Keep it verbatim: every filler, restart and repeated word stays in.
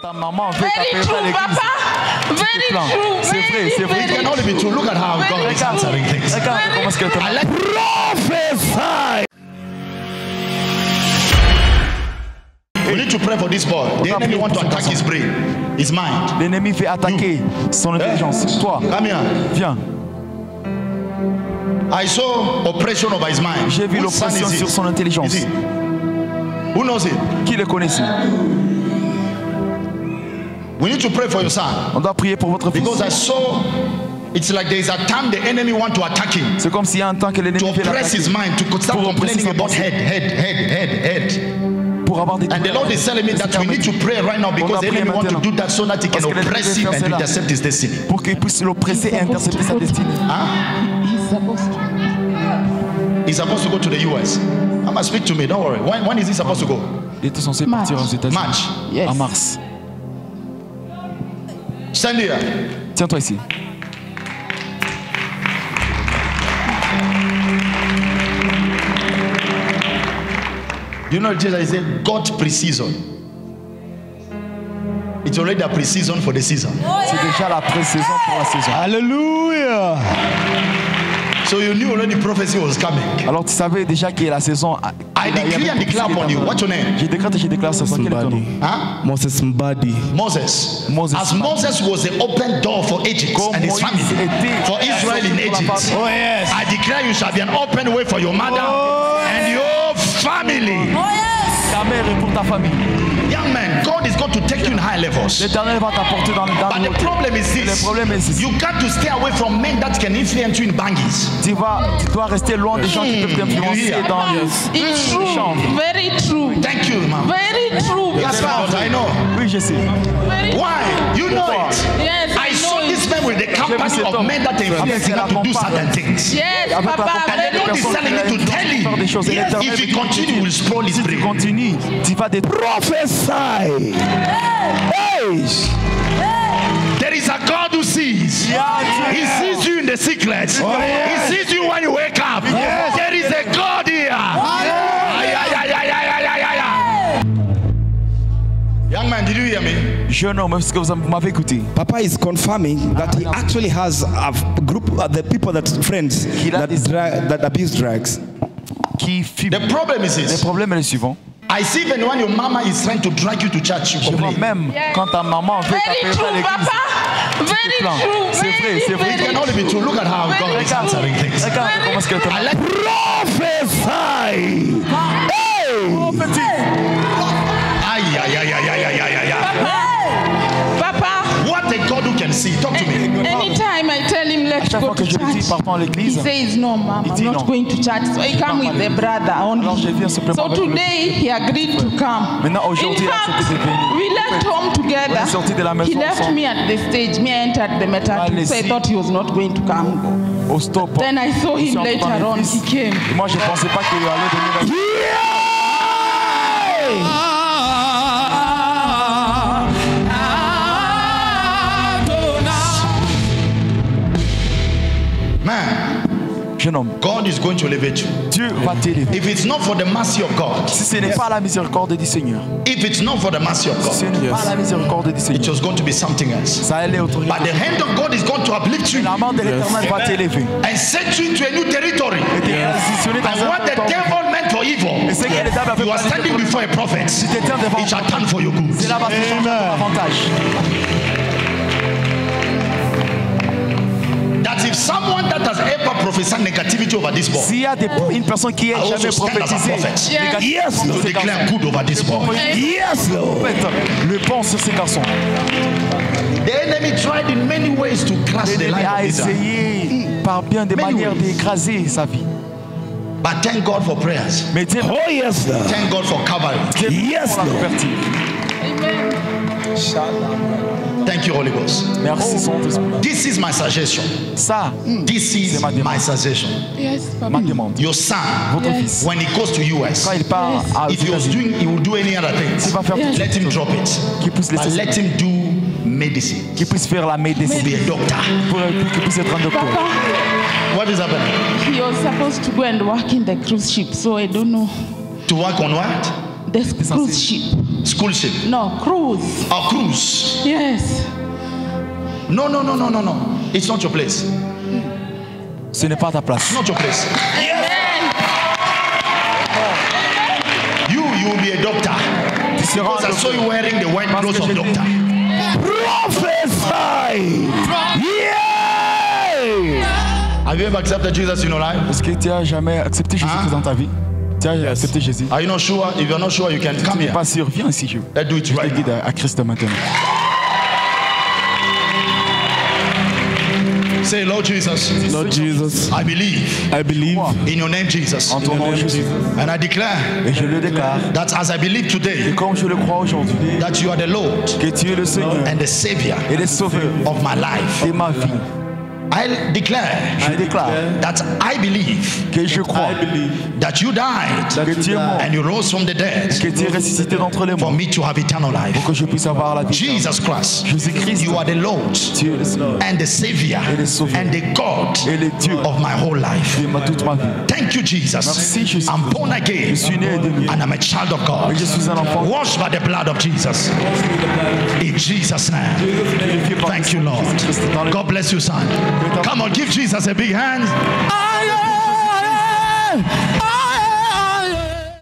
Ta maman veut t'appeler à l'église. C'est vrai, c'est vrai. You can only be true. Look at how God is answering things. I like prophesy. We need to pray for this boy. The enemy wants to attack his brain, his mind. L'ennemi veut attaquer son intelligence. Toi, viens. I saw oppression over his mind. J'ai vu l'oppression sur son intelligence. Who knows it? Qui le connaît? We need to pray for your son. On doit prier pour votre fils. Because I saw it's like there is a time the enemy want to attack him. C'est comme s'il y a un temps que l'ennemi veut attaquer. His mind to start complaining about head, head, head, head, head. Pour avoir des. And the Lord is telling me that we need to pray right now because the enemy want to do that so that he can oppress him and intercept his destiny. Pour qu'il puisse l'oppresser et intercepter sa destinée. He's supposed to go to the U S. I must speak to me. Don't worry. When, when is he supposed to go? Il était censé partir aux États-Unis. March. Yes. En mars. Stand here. Tiens-toi ici. You know, Jesus is a God pre-season. It's already a pre-season for the season. C'est déjà la pré-saison pour la saison. Hallelujah. So you knew already prophecy was coming. Alors tu savais déjà que la saison. I decree and declare upon you. What's your name? Je décrète et je déclare sur toi. Quel est ton nom? Hein? Moses Mbadi. Moses. Moses. As Moses was the open door for Egypt and his family, for Israel in Egypt. Oh yes. I declare you shall be an open way for your mother and your family. Oh yes. Ta mère et pour ta famille. Young man, God is going to take you in high levels. But the problem is this: you got to stay away from men that can influence you in bangis. Tu vas, tu dois rester loin des gens qui peuvent t'influencer dans les chambres. Very true. Thank you, ma'am. Very true. That's what I know. Oui, je sais. Why? You know it. Yes. I saw this man with the company of men that influence him to do certain things. Yes, Papa. And the Lord is telling me to tell you, if he continues, he will spoil his brain. Continue. Tu vas des prophètes. Hey. Hey. There is a God who sees. Yeah. He sees you in the secret. Oh, yes. He sees you when you wake up. Yes. There is a God here. Oh, yes. Young man, did you hear me? Jeune homme, est-ce que vous m'avez écouté? Papa is confirming that he actually has a group of the people that friends that, drag, that abuse drugs. The problem is this. Le problème est le suivant. I see even when your mama is trying to drag you to church, you complain. Même quand ta maman veut t'appeler à l'église. C'est vrai, c'est vrai. It can only be true. Look at how God is answering things. I like prophesy. Aïe, aïe, aïe, aïe, aïe, aïe, aïe. Papa. What a God who can see. Talk to me. Anytime I tell him let's go to church, he says no, mom, I'm not going to church. So he comes with the brother only. So today he agreed to come. In fact, we left home together. He left me at the stage. Me, I entered the matatu. So I thought he was not going to come. Then I saw him later on. He came. Yeah! God is going to elevate you. Dieu va t'élever. If it's not for the mercy of God, si ce n'est pas la miséricorde du Seigneur, if it's not for the mercy of God, si ce n'est pas la miséricorde du Seigneur, it was going to be something else. But the hand of God is going to uplift you. La main de l'Éternel va t'élever. And set you into a new territory. And what the devil meant for evil, you are standing before a prophet. It shall turn for your good. C'est là va changer ton avantage. If someone that has ever prophesied negativity over this boy, s'il y a des, une personne qui a jamais prophétisé, yes, yes to declare good over this boy, yes, Lord. Le bon sur ces garçons. The enemy tried in many ways to crush the life of Israel. Essayé par bien des manières d'écraser sa vie. But thank God for prayers. Mais oh yes, Lord. Thank God for Calvary. Yes, Lord. Amen. Thank you, Holy Ghost. Oh, this is my suggestion. Ça, this is my suggestion. Yes, Papa. Your son, yes. When he goes to U S, yes. If he was doing, he will do any other things. Yes. Let him drop it. But let him do medicine. Qu'il puisse faire la médecine. Be a doctor. Qu'il puisse être un docteur. What is happening? He was supposed to go and work in the cruise ship, so I don't know. To work on what? The cruise ship. School ship? No, cruise. A cruise? Yes. No, no, no, no, no, no. It's not your place. Ce n'est pas ta place. It's not your place. Yes. You, you will be a doctor. Because I saw you wearing the white clothes of doctor. Prophesy! Yeah! Have you ever accepted Jesus in your life? Est-ce que tu as jamais accepté Jésus dans ta vie? Yes. Are you not sure? If you're not sure, you can come here. Pas sûr, viens ici. Je Let's do it right now. Je te guide à Christ maintenant. Say, Lord Jesus. Lord Jesus. I believe. I believe in your name, Jesus. En ton nom, Jésus. And I declare. Et je le déclare. That as I believe today. Et comme je le crois aujourd'hui. That you are the Lord. Que tu es le Seigneur. And the Savior. Et le Sauveur. Of my life. De ma vie. I declare, I declare that I believe, que je crois, I believe that you died que tu es mort, and you rose from the dead que tu es ressuscité d'entre les morts, for me to have eternal life. Pour que je puisse avoir la vie. Jesus Christ, Jésus-Christ, you are the Lord, tu es le Seigneur, and the Savior, et le Sauveur, and the God et le Dieu of my whole life. De ma, toute ma vie. Thank you, Jesus. Merci, Jésus. I'm born again, je suis né de Dieu, and I'm a child of God. Et je suis un enfant. Washed by the blood of Jesus. In Jesus' name. Thank you, Lord. God bless you, son. Come on, give Jesus a big hand.